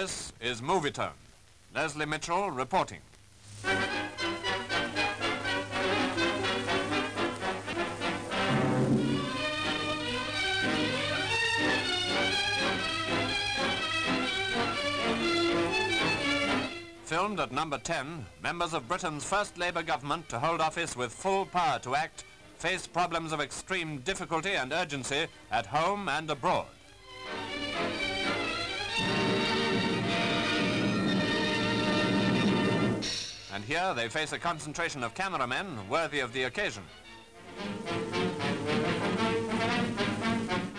This is Movie Tone. Leslie Mitchell reporting. Filmed at number 10, members of Britain's first Labour government to hold office with full power to act face problems of extreme difficulty and urgency at home and abroad. And here they face a concentration of cameramen worthy of the occasion.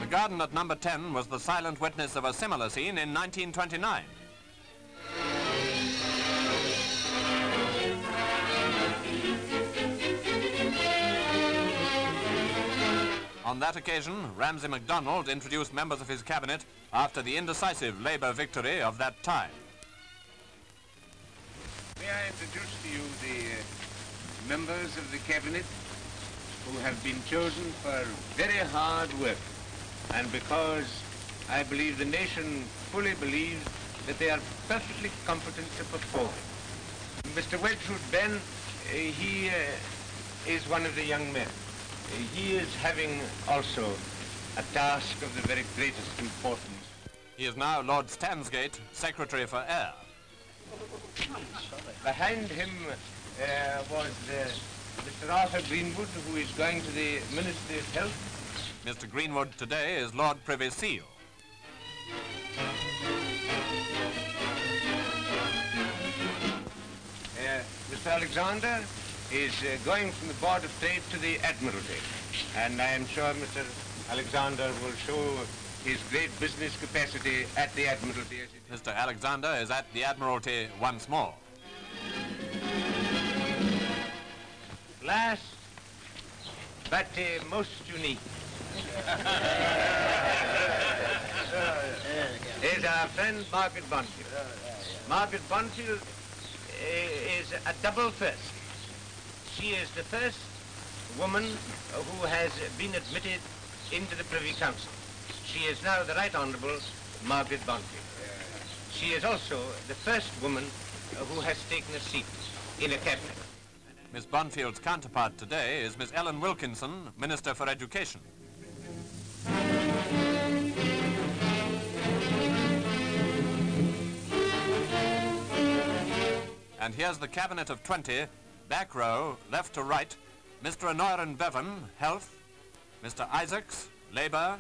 The garden at number 10 was the silent witness of a similar scene in 1929. On that occasion, Ramsay MacDonald introduced members of his cabinet after the indecisive Labour victory of that time. May I introduce to you the members of the cabinet who have been chosen for very hard work, and because I believe the nation fully believes that they are perfectly competent to perform. Mr. Wedgwood Benn, he is one of the young men. He is having also a task of the very greatest importance. He is now Lord Stansgate, Secretary for Air. Behind him was Mr. Arthur Greenwood, who is going to the Ministry of Health. Mr. Greenwood today is Lord Privy Seal. Mr. Alexander is going from the Board of Trade to the Admiralty. And I am sure Mr. Alexander will show his great business capacity at the Admiralty. Mr. Alexander is at the Admiralty once more. Last, but most unique, is our friend Margaret Bondfield. Margaret Bondfield is a double first. She is the first woman who has been admitted into the Privy Council. She is now the Right Honourable Margaret Bondfield. She is also the first woman who has taken a seat in a cabinet. Miss Bonfield's counterpart today is Miss Ellen Wilkinson, Minister for Education. And here's the cabinet of 20. Back row, left to right, Mr. Aneurin Bevan, Health, Mr. Isaacs, Labour,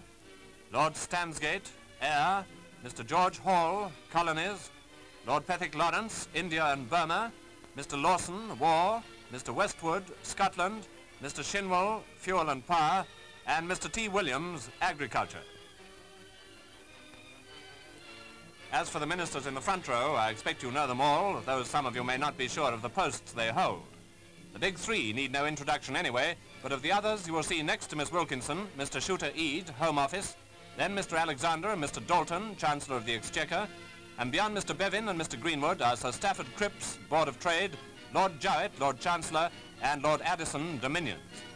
Lord Stansgate, Air, Mr. George Hall, Colonies, Lord Pethick Lawrence, India and Burma, Mr. Lawson, War, Mr. Westwood, Scotland, Mr. Shinwell, Fuel and Power, and Mr. T. Williams, Agriculture. As for the ministers in the front row, I expect you know them all, though some of you may not be sure of the posts they hold. The big three need no introduction anyway, but of the others you will see next to Miss Wilkinson, Mr. Chuter Ede, Home Office, then Mr. Alexander and Mr. Dalton, Chancellor of the Exchequer, and beyond Mr. Bevin and Mr. Greenwood are Sir Stafford Cripps, Board of Trade, Lord Jowett, Lord Chancellor, and Lord Addison, Dominions.